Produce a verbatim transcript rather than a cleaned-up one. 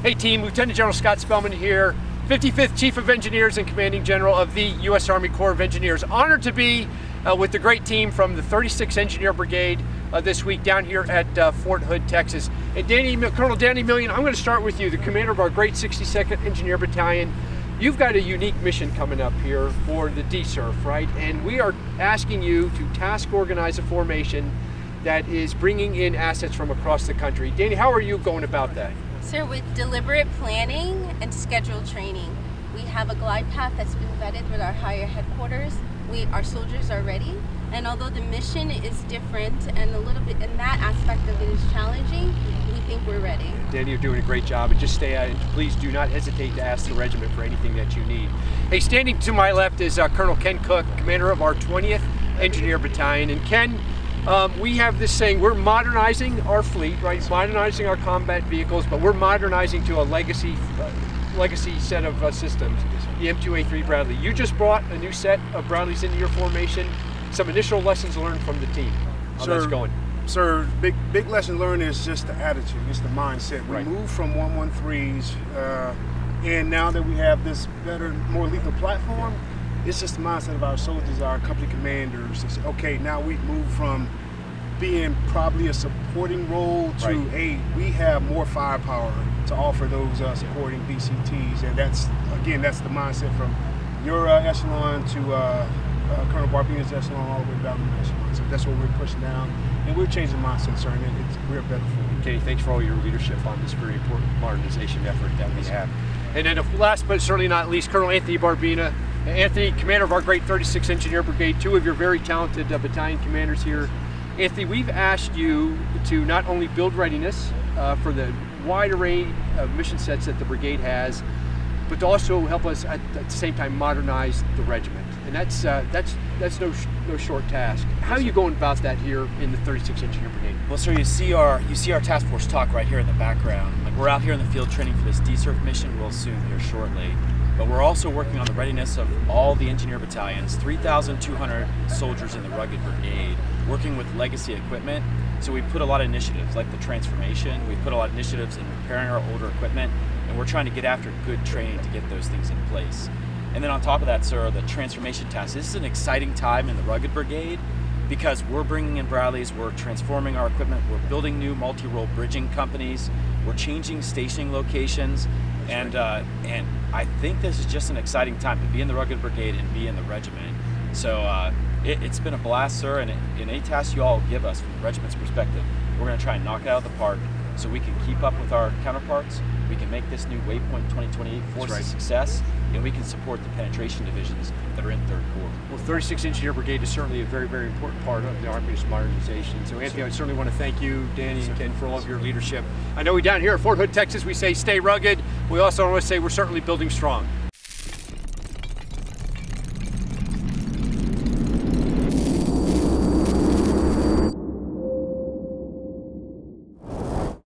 Hey team, Lieutenant General Scott Spellmon here, fifty-fifth Chief of Engineers and Commanding General of the U S Army Corps of Engineers. Honored to be uh, with the great team from the thirty-sixth Engineer Brigade uh, this week down here at uh, Fort Hood, Texas. And Dani, Colonel Dani Millien, I'm going to start with you, the commander of our great sixty-second Engineer Battalion. You've got a unique mission coming up here for the D SERF, right? And we are asking you to task organize a formation that is bringing in assets from across the country. Dani, how are you going about that? Sir, with deliberate planning and scheduled training, we have a glide path that's been vetted with our higher headquarters. We, our soldiers are ready, and although the mission is different and a little bit in that aspect of it is challenging, we think we're ready. Dani, you're doing a great job, and just stay out, and please do not hesitate to ask the regiment for anything that you need. Hey, standing to my left is uh, Colonel Ken Cook, commander of our twentieth Engineer Battalion, and Ken, Um, we have this saying, we're modernizing our fleet, right? Modernizing our combat vehicles, but we're modernizing to a legacy uh, legacy set of uh, systems, the M two A three Bradley. You just brought a new set of Bradleys into your formation. Some initial lessons learned from the team. How sir, that's going? Sir, big big lesson learned is just the attitude, it's the mindset. We right. moved from one thirteens, uh, and now that we have this better, more lethal platform, yeah. It's just the mindset of our soldiers, our company commanders. It's, okay, now we've moved from being probably a supporting role to right. a, we have more firepower to offer those uh, supporting B C Ts. And that's, again, that's the mindset from your uh, echelon to uh, uh, Colonel Barbina's echelon all the way down to the echelon. So that's what we're pushing down. And we're changing the mindset, sir, and it, it's, we're better for it. Okay, thanks for all your leadership on this very important modernization effort that we have. And then last but certainly not least, Colonel Anthony Barbina. Anthony, commander of our great thirty-sixth Engineer Brigade, two of your very talented uh, battalion commanders here. Anthony, we've asked you to not only build readiness uh, for the wide array of mission sets that the brigade has, but to also help us at, at the same time modernize the regiment. And that's uh, that's that's no sh no short task. How are you going about that here in the thirty-sixth Engineer Brigade? Well, sir, you see our you see our task force talk right here in the background. Like we're out here in the field training for this D SERF mission. We'll soon here shortly. But we're also working on the readiness of all the engineer battalions, three thousand two hundred soldiers in the rugged brigade, working with legacy equipment. So we put a lot of initiatives, like the transformation, we put a lot of initiatives in repairing our older equipment, and we're trying to get after good training to get those things in place. And then on top of that, sir, the transformation task. This is an exciting time in the rugged brigade because we're bringing in Bradleys, we're transforming our equipment, we're building new multi-role bridging companies, we're changing stationing locations, and uh, and I think this is just an exciting time to be in the rugged brigade and be in the regiment. So uh, it, it's been a blast, sir, and in any task you all give us from the regiment's perspective, we're going to try and knock it out of the park so we can keep up with our counterparts, we can make this new Waypoint twenty twenty-eight force right. a success, and we can support the penetration divisions that are in third Corps. Well, thirty-sixth Engineer Brigade is certainly a very, very important part of the Army's modernization. So Anthony, sure. I certainly want to thank you, Dani, sure. and Ken for all of your leadership. I know we down here at Fort Hood, Texas, we say stay rugged. We also want to say we're certainly building strong.